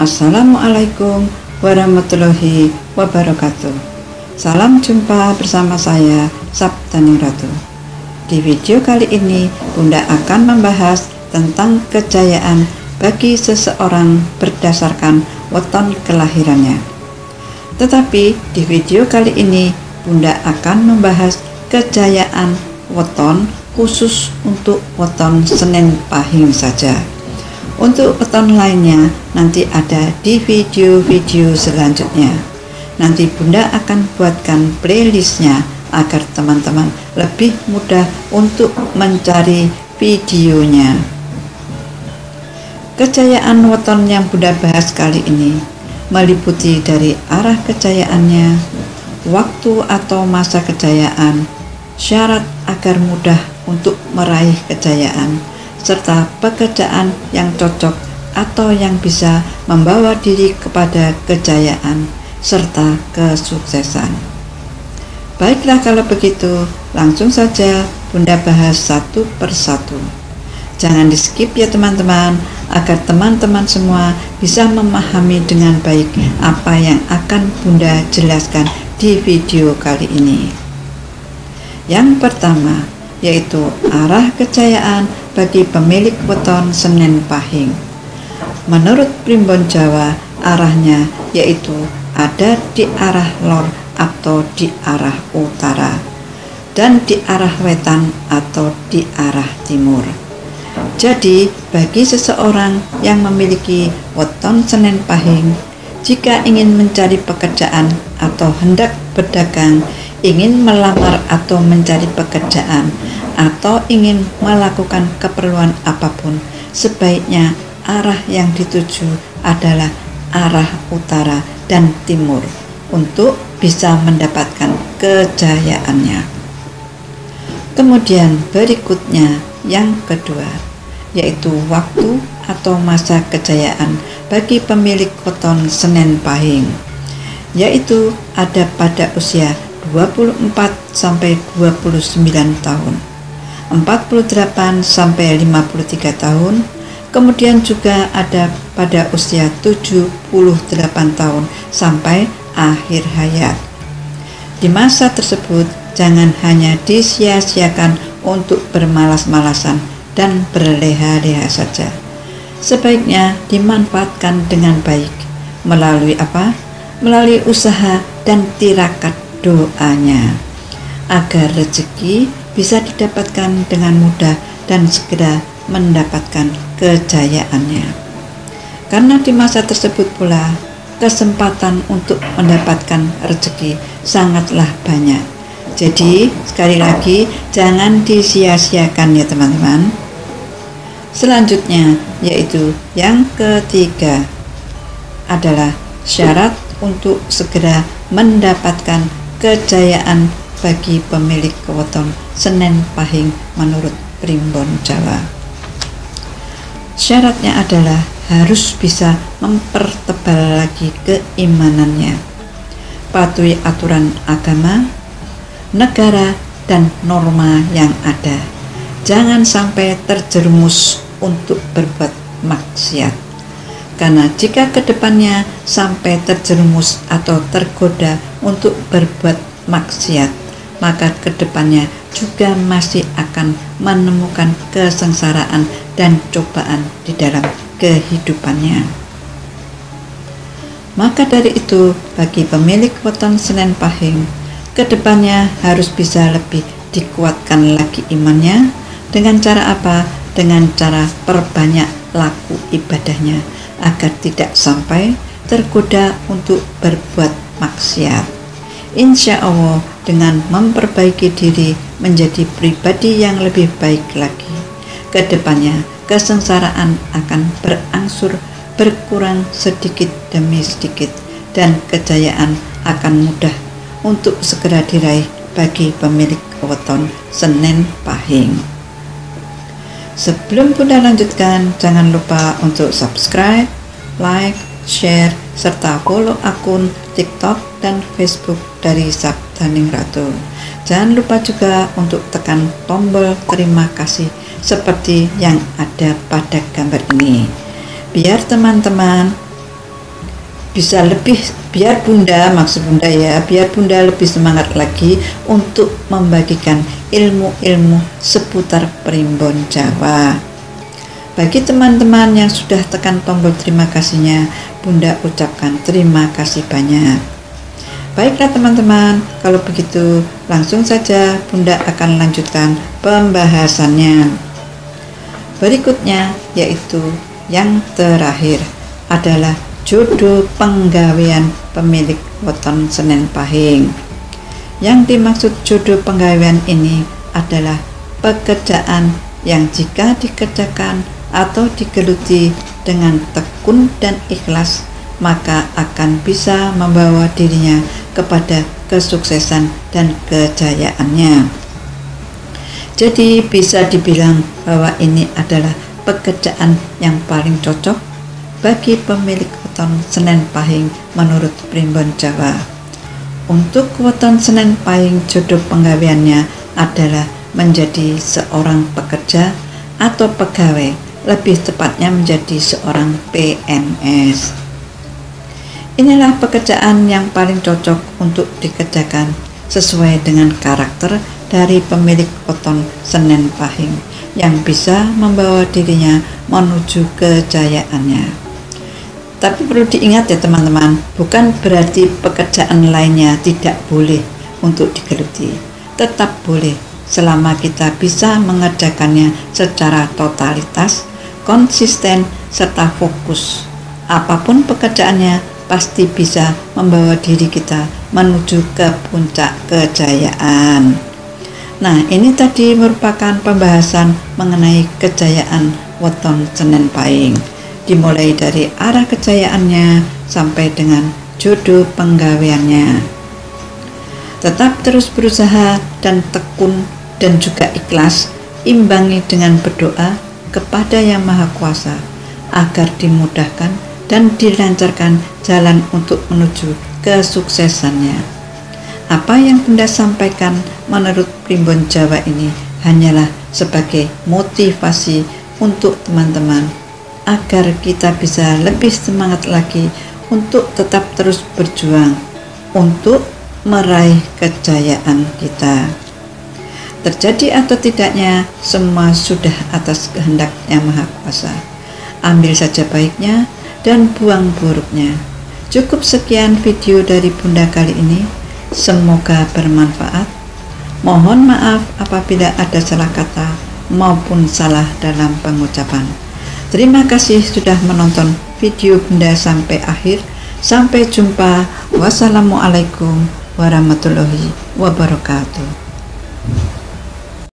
Assalamualaikum warahmatullahi wabarakatuh. Salam jumpa bersama saya Sabdaning Ratu. Di video kali ini Bunda akan membahas tentang kejayaan bagi seseorang berdasarkan weton kelahirannya. Tetapi di video kali ini Bunda akan membahas kejayaan weton khusus untuk weton Senin Pahing saja. Untuk weton lainnya nanti ada di video-video selanjutnya. Nanti Bunda akan buatkan playlistnya agar teman-teman lebih mudah untuk mencari videonya. Kejayaan weton yang Bunda bahas kali ini meliputi dari arah kejayaannya, waktu atau masa kejayaan, syarat agar mudah untuk meraih kejayaan, serta pekerjaan yang cocok atau yang bisa membawa diri kepada kejayaan serta kesuksesan. Baiklah, kalau begitu langsung saja Bunda bahas satu persatu. Jangan di skip ya teman-teman, agar teman-teman semua bisa memahami dengan baik apa yang akan Bunda jelaskan di video kali ini. Yang pertama yaitu arah kejayaan bagi pemilik weton Senin Pahing. Menurut Primbon Jawa, arahnya yaitu ada di arah lor atau di arah utara, dan di arah wetan atau di arah timur. Jadi bagi seseorang yang memiliki weton Senin Pahing, jika ingin mencari pekerjaan atau hendak berdagang, ingin melamar atau mencari pekerjaan, atau ingin melakukan keperluan apapun, sebaiknya arah yang dituju adalah arah utara dan timur untuk bisa mendapatkan kejayaannya. Kemudian berikutnya yang kedua yaitu waktu atau masa kejayaan bagi pemilik weton Senin Pahing, yaitu ada pada usia 24 sampai 29 tahun, 48 sampai 53 tahun, kemudian juga ada pada usia 78 tahun sampai akhir hayat. Di masa tersebut jangan hanya disia-siakan untuk bermalas-malasan dan berleha-leha saja. Sebaiknya dimanfaatkan dengan baik melalui apa? Melalui usaha dan tirakat doanya, agar rezeki bisa didapatkan dengan mudah dan segera mendapatkan kejayaannya. Karena di masa tersebut pula kesempatan untuk mendapatkan rezeki sangatlah banyak. Jadi sekali lagi jangan disia-siakan ya teman-teman. Selanjutnya yaitu yang ketiga adalah syarat untuk segera mendapatkan kejayaan bagi pemilik weton Senin Pahing menurut Primbon Jawa. Syaratnya adalah harus bisa mempertebal lagi keimanannya, patuhi aturan agama, negara, dan norma yang ada. Jangan sampai terjerumus untuk berbuat maksiat, karena jika kedepannya sampai terjerumus atau tergoda untuk berbuat maksiat, maka kedepannya juga masih akan menemukan kesengsaraan dan cobaan di dalam kehidupannya. Maka dari itu, bagi pemilik weton Senin Pahing, kedepannya harus bisa lebih dikuatkan lagi imannya. Dengan cara apa? Dengan cara perbanyak laku ibadahnya, agar tidak sampai tergoda untuk berbuat maksiat. Insya Allah dengan memperbaiki diri menjadi pribadi yang lebih baik lagi, kedepannya kesengsaraan akan berangsur berkurang sedikit demi sedikit, dan kejayaan akan mudah untuk segera diraih bagi pemilik weton Senin Pahing. Sebelum Bunda lanjutkan, jangan lupa untuk subscribe, like, share, serta follow akun TikTok dan Facebook dari Sabdaning Ratu. Jangan lupa juga untuk tekan tombol terima kasih seperti yang ada pada gambar ini, biar teman-teman bisa lebih, biar Bunda, maksud Bunda ya, biar Bunda lebih semangat lagi untuk membagikan ilmu-ilmu seputar Primbon Jawa. Bagi teman-teman yang sudah tekan tombol terima kasihnya, Bunda ucapkan terima kasih banyak. Baiklah teman-teman, kalau begitu langsung saja Bunda akan lanjutkan pembahasannya. Berikutnya yaitu yang terakhir adalah judul penggawean pemilik Weton Senin Pahing. Yang dimaksud judul penggawean ini adalah pekerjaan yang jika dikerjakan atau digeluti dengan tekun dan ikhlas, maka akan bisa membawa dirinya kepada kesuksesan dan kejayaannya. Jadi bisa dibilang bahwa ini adalah pekerjaan yang paling cocok bagi pemilik Weton Senin Pahing menurut Primbon Jawa. Untuk Weton Senin Pahing, jodoh penggaweannya adalah menjadi seorang pekerja atau pegawai, lebih tepatnya menjadi seorang PNS. Inilah pekerjaan yang paling cocok untuk dikerjakan sesuai dengan karakter dari pemilik Weton Senin Pahing yang bisa membawa dirinya menuju kejayaannya. Tapi perlu diingat ya teman-teman, bukan berarti pekerjaan lainnya tidak boleh untuk digeluti. Tetap boleh selama kita bisa mengerjakannya secara totalitas, konsisten, serta fokus. Apapun pekerjaannya, pasti bisa membawa diri kita menuju ke puncak kejayaan. Nah, ini tadi merupakan pembahasan mengenai kejayaan Weton Senin Pahing, dimulai dari arah kejayaannya sampai dengan jodoh penggaweannya. Tetap terus berusaha dan tekun dan juga ikhlas, imbangi dengan berdoa kepada Yang Maha Kuasa agar dimudahkan dan dilancarkan jalan untuk menuju kesuksesannya. Apa yang Bunda sampaikan menurut Primbon Jawa ini hanyalah sebagai motivasi untuk teman-teman agar kita bisa lebih semangat lagi untuk tetap terus berjuang untuk meraih kejayaan kita. Terjadi atau tidaknya semua sudah atas kehendak Yang Maha Kuasa. Ambil saja baiknya dan buang buruknya. Cukup sekian video dari Bunda kali ini, semoga bermanfaat. Mohon maaf apabila ada salah kata maupun salah dalam pengucapan. Terima kasih sudah menonton video Bunda sampai akhir. Sampai jumpa. Wassalamualaikum warahmatullahi wabarakatuh.